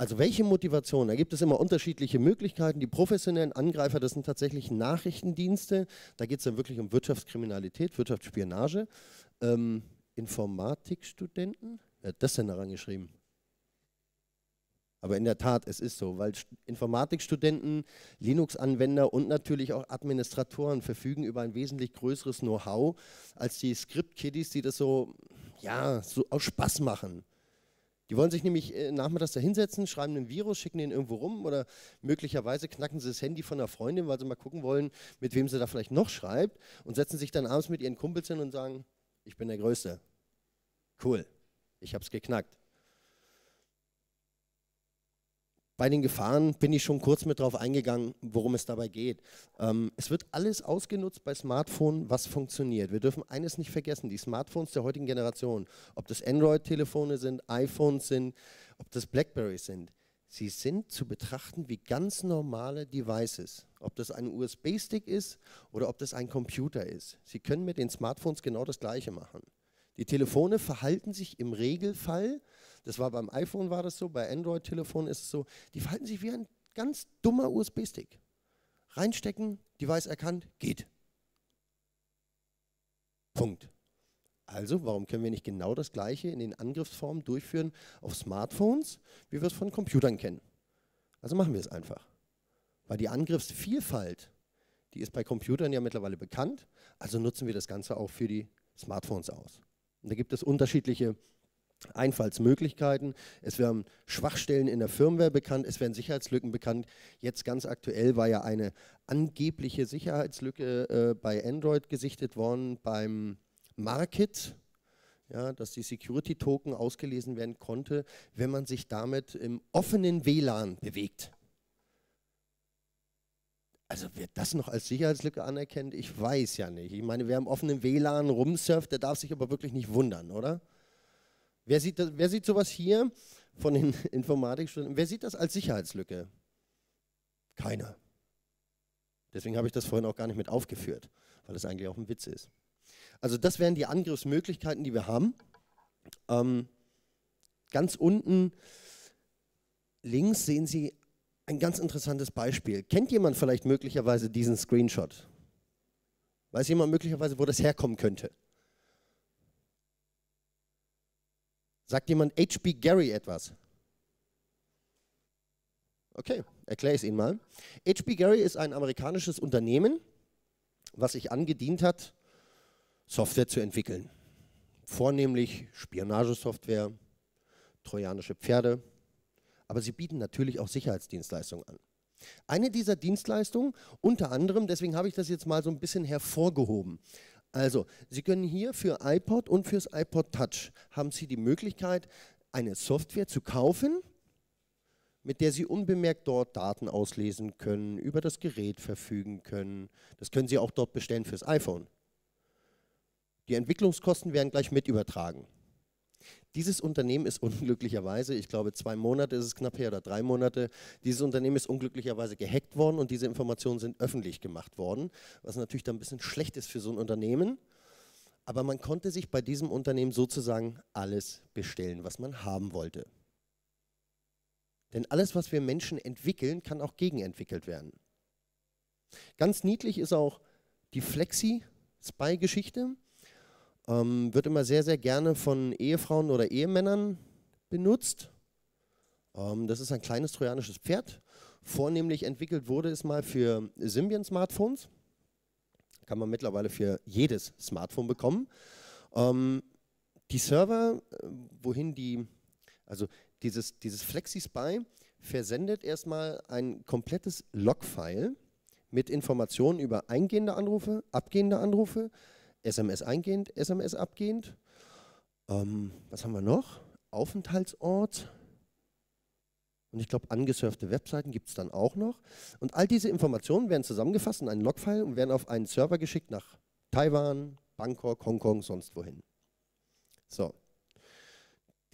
Also welche Motivation? Da gibt es immer unterschiedliche Möglichkeiten. Die professionellen Angreifer, das sind tatsächlich Nachrichtendienste. Da geht es dann wirklich um Wirtschaftskriminalität, Wirtschaftsspionage. Informatikstudenten? Wer hat das denn da rangeschrieben? Aber in der Tat, es ist so, weil Informatikstudenten, Linux-Anwender und natürlich auch Administratoren verfügen über ein wesentlich größeres Know-how als die Script-Kiddies, die das so, ja, so aus Spaß machen. Die wollen sich nämlich nachmittags da hinsetzen, schreiben einen Virus, schicken den irgendwo rum oder möglicherweise knacken sie das Handy von einer Freundin, weil sie mal gucken wollen, mit wem sie da vielleicht noch schreibt, und setzen sich dann abends mit ihren Kumpels hin und sagen, ich bin der Größte. Cool, ich hab's geknackt. Bei den Gefahren bin ich schon kurz mit drauf eingegangen, worum es dabei geht. Es wird alles ausgenutzt bei Smartphones, was funktioniert. Wir dürfen eines nicht vergessen, die Smartphones der heutigen Generation, ob das Android-Telefone sind, iPhones sind, ob das Blackberries sind, sie sind zu betrachten wie ganz normale Devices. Ob das ein USB-Stick ist oder ob das ein Computer ist. Sie können mit den Smartphones genau das Gleiche machen. Die Telefone verhalten sich im Regelfall, das war beim iPhone war das so, bei Android-Telefonen ist es so, die verhalten sich wie ein ganz dummer USB-Stick. Reinstecken, Device erkannt, geht. Punkt. Also, warum können wir nicht genau das Gleiche in den Angriffsformen durchführen auf Smartphones, wie wir es von Computern kennen? Also machen wir es einfach. Weil die Angriffsvielfalt, die ist bei Computern ja mittlerweile bekannt, also nutzen wir das Ganze auch für die Smartphones aus. Und da gibt es unterschiedliche Einfallsmöglichkeiten. Es werden Schwachstellen in der Firmware bekannt, es werden Sicherheitslücken bekannt. Jetzt ganz aktuell war ja eine angebliche Sicherheitslücke bei Android gesichtet worden beim Market, ja, dass die Security-Token ausgelesen werden konnte, wenn man sich damit im offenen WLAN bewegt. Also wer das noch als Sicherheitslücke anerkennt, ich weiß ja nicht. Ich meine, wer im offenen WLAN rumsurft, der darf sich aber wirklich nicht wundern, oder? Wer sieht sowas hier von den Informatikstudenten, wer sieht das als Sicherheitslücke? Keiner. Deswegen habe ich das vorhin auch gar nicht mit aufgeführt, weil das eigentlich auch ein Witz ist. Also das wären die Angriffsmöglichkeiten, die wir haben. Ganz unten links sehen Sie ein ganz interessantes Beispiel. Kennt jemand vielleicht möglicherweise diesen Screenshot? Weiß jemand möglicherweise, wo das herkommen könnte? Sagt jemand HB Gary etwas? Okay, erkläre ich es Ihnen mal. HB Gary ist ein amerikanisches Unternehmen, was sich angedient hat, Software zu entwickeln. Vornehmlich Spionagesoftware, trojanische Pferde. Aber sie bieten natürlich auch Sicherheitsdienstleistungen an. Eine dieser Dienstleistungen, unter anderem, deswegen habe ich das jetzt mal so ein bisschen hervorgehoben. Also, Sie können hier für iPod und fürs iPod Touch, haben Sie die Möglichkeit, eine Software zu kaufen, mit der Sie unbemerkt dort Daten auslesen können, über das Gerät verfügen können. Das können Sie auch dort bestellen fürs iPhone. Die Entwicklungskosten werden gleich mit übertragen. Dieses Unternehmen ist unglücklicherweise, ich glaube 2 Monate ist es knapp her oder 3 Monate, dieses Unternehmen ist unglücklicherweise gehackt worden und diese Informationen sind öffentlich gemacht worden, was natürlich dann ein bisschen schlecht ist für so ein Unternehmen. Aber man konnte sich bei diesem Unternehmen sozusagen alles bestellen, was man haben wollte. Denn alles, was wir Menschen entwickeln, kann auch gegenentwickelt werden. Ganz niedlich ist auch die FlexiSpy-Geschichte. Wird immer sehr, sehr gerne von Ehefrauen oder Ehemännern benutzt. Das ist ein kleines trojanisches Pferd. Vornehmlich entwickelt wurde es mal für Symbian-Smartphones. Kann man mittlerweile für jedes Smartphone bekommen. Die Server, wohin die, also dieses FlexiSpy versendet erstmal ein komplettes Log-File mit Informationen über eingehende Anrufe, abgehende Anrufe, SMS eingehend, SMS abgehend. Was haben wir noch? Aufenthaltsort. Und ich glaube, angesurfte Webseiten gibt es dann auch noch. Und all diese Informationen werden zusammengefasst in einen Logfile und werden auf einen Server geschickt nach Taiwan, Bangkok, Hongkong, sonst wohin. So.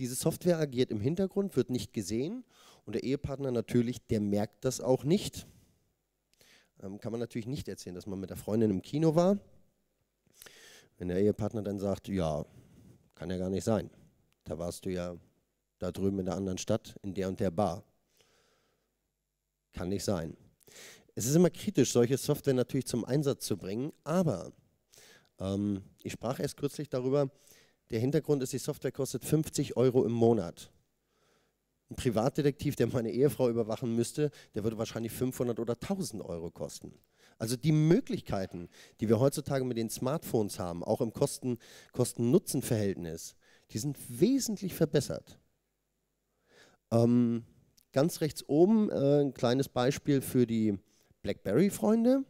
Diese Software agiert im Hintergrund, wird nicht gesehen. Und der Ehepartner natürlich, der merkt das auch nicht. Kann man natürlich nicht erzählen, dass man mit der Freundin im Kino war. Wenn der Ehepartner dann sagt, ja, kann ja gar nicht sein. Da warst du ja da drüben in der anderen Stadt, in der und der Bar. Kann nicht sein. Es ist immer kritisch, solche Software natürlich zum Einsatz zu bringen, aber ich sprach erst kürzlich darüber, der Hintergrund ist, die Software kostet 50 € im Monat. Ein Privatdetektiv, der meine Ehefrau überwachen müsste, der würde wahrscheinlich 500 oder 1000 € kosten. Also die Möglichkeiten, die wir heutzutage mit den Smartphones haben, auch im Kosten-Nutzen-Verhältnis, die sind wesentlich verbessert. Ganz rechts oben ein kleines Beispiel für die BlackBerry-Freunde.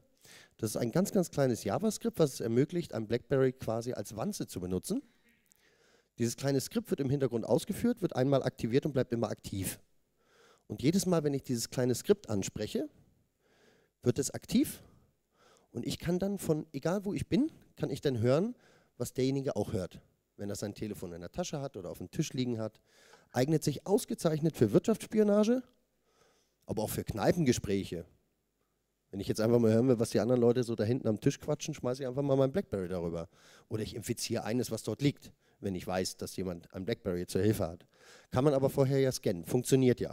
Das ist ein ganz, ganz kleines JavaScript, was es ermöglicht, ein BlackBerry quasi als Wanze zu benutzen. Dieses kleine Skript wird im Hintergrund ausgeführt, wird einmal aktiviert und bleibt immer aktiv. Und jedes Mal, wenn ich dieses kleine Skript anspreche, wird es aktiv und ich kann dann von, egal wo ich bin, kann ich dann hören, was derjenige auch hört. Wenn er sein Telefon in der Tasche hat oder auf dem Tisch liegen hat, eignet sich ausgezeichnet für Wirtschaftsspionage, aber auch für Kneipengespräche. Wenn ich jetzt einfach mal hören will, was die anderen Leute so da hinten am Tisch quatschen, schmeiße ich einfach mal mein BlackBerry darüber. Oder ich infiziere eines, was dort liegt, wenn ich weiß, dass jemand ein BlackBerry zur Hilfe hat. Kann man aber vorher ja scannen, funktioniert ja.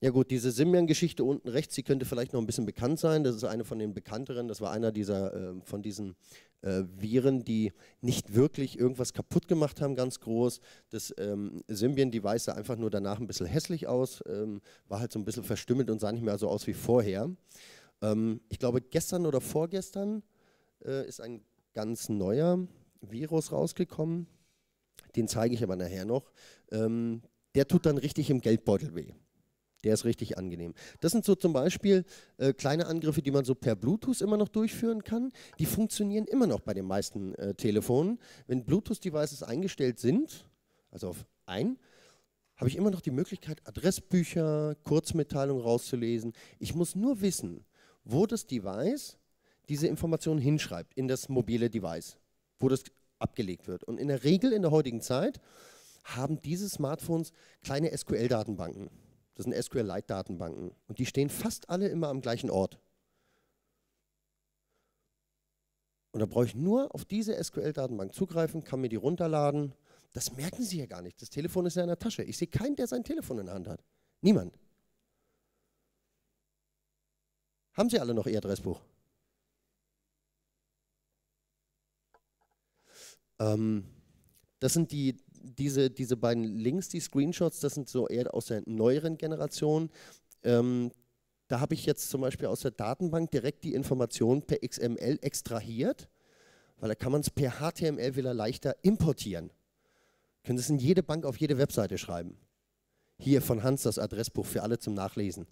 Ja gut, diese Symbian-Geschichte unten rechts, die könnte vielleicht noch ein bisschen bekannt sein, das ist eine von den bekannteren, das war einer dieser, von diesen Viren, die nicht wirklich irgendwas kaputt gemacht haben, ganz groß. Das Symbian-Device sah einfach nur danach ein bisschen hässlich aus, war halt so ein bisschen verstümmelt und sah nicht mehr so aus wie vorher. Ich glaube gestern oder vorgestern ist ein ganz neuer Virus rausgekommen, den zeige ich aber nachher noch. Der tut dann richtig im Geldbeutel weh. Der ist richtig angenehm. Das sind so zum Beispiel kleine Angriffe, die man so per Bluetooth immer noch durchführen kann. Die funktionieren immer noch bei den meisten Telefonen. Wenn Bluetooth-Devices eingestellt sind, also auf ein, habe ich immer noch die Möglichkeit, Adressbücher, Kurzmitteilungen rauszulesen. Ich muss nur wissen, wo das Device diese Informationen hinschreibt, in das mobile Device, wo das abgelegt wird. Und in der Regel in der heutigen Zeit haben diese Smartphones kleine SQL-Datenbanken. Das sind SQLite-Datenbanken und die stehen fast alle immer am gleichen Ort. Und da brauche ich nur auf diese SQL-Datenbank zugreifen, kann mir die runterladen. Das merken Sie ja gar nicht. Das Telefon ist ja in der Tasche. Ich sehe keinen, der sein Telefon in der Hand hat. Niemand. Haben Sie alle noch Ihr Adressbuch? Das sind diese beiden Links, die Screenshots, das sind so eher aus der neueren Generation. Da habe ich jetzt zum Beispiel aus der Datenbank direkt die Information per XML extrahiert, weil da kann man es per HTML wieder leichter importieren. Können Sie es in jede Bank auf jede Webseite schreiben. Hier von Hans das Adressbuch für alle zum Nachlesen.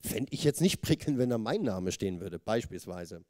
Fände ich jetzt nicht prickelnd, wenn da mein Name stehen würde, beispielsweise.